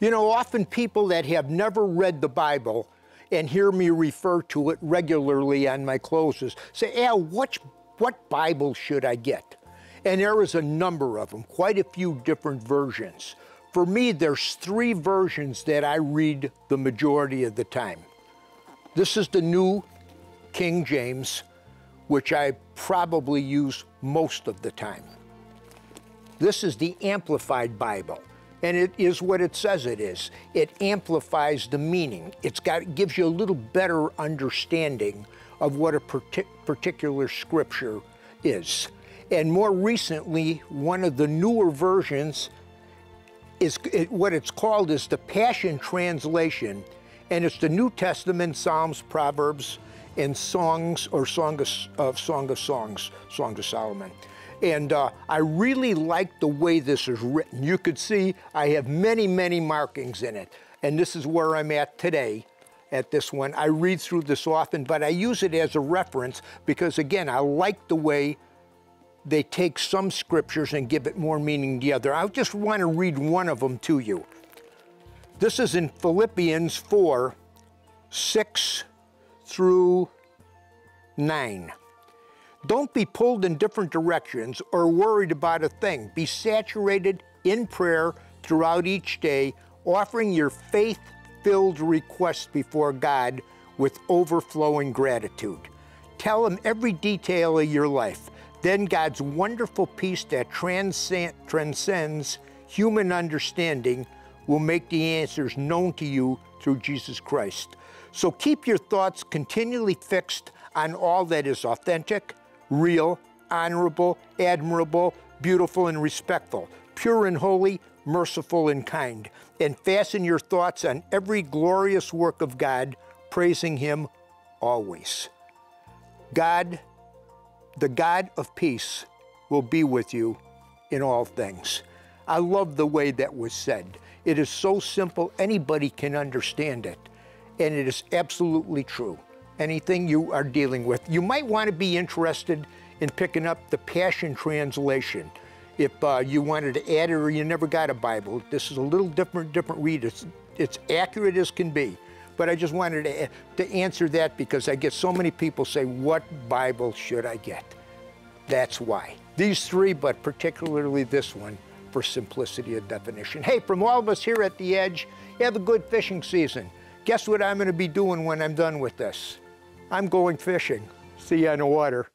You know, often people that have never read the Bible and hear me refer to it regularly on my closes say, Al, what Bible should I get? And there is a number of them, quite a few different versions. For me, there's three versions that I read the majority of the time. This is the New King James, which I probably use most of the time. This is the Amplified Bible, and it is what it says it is. It amplifies the meaning. It gives you a little better understanding of what a particular scripture is. And more recently, one of the newer versions is what it's called is the Passion Translation, and it's the New Testament, Psalms, Proverbs, and Songs, or Song of Songs, Song of Solomon. And I really like the way this is written. You could see I have many, many markings in it. And this is where I'm at today, at this one. I read through this often, but I use it as a reference because, again, I like the way they take some scriptures and give it more meaning than the other. I just want to read one of them to you. This is in Philippians 4:6-9. Don't be pulled in different directions or worried about a thing. Be saturated in prayer throughout each day, offering your faith-filled requests before God with overflowing gratitude. Tell Him every detail of your life. Then God's wonderful peace that transcends human understanding will make the answers known to you through Jesus Christ. So keep your thoughts continually fixed on all that is authentic, real, honorable, admirable, beautiful and respectful, pure and holy, merciful and kind, and fasten your thoughts on every glorious work of God, praising Him always. God, the God of peace, will be with you in all things. I love the way that was said. It is so simple, anybody can understand it, and it is absolutely true. Anything you are dealing with. You might want to be interested in picking up the Passion Translation if you wanted to add it or you never got a Bible. This is a little different read. It's accurate as can be. But I just wanted to answer that because I get so many people say, what Bible should I get? That's why. These three, but particularly this one, for simplicity of definition. Hey, from all of us here at The Edge, have a good fishing season. Guess what I'm going to be doing when I'm done with this? I'm going fishing. See you on the water.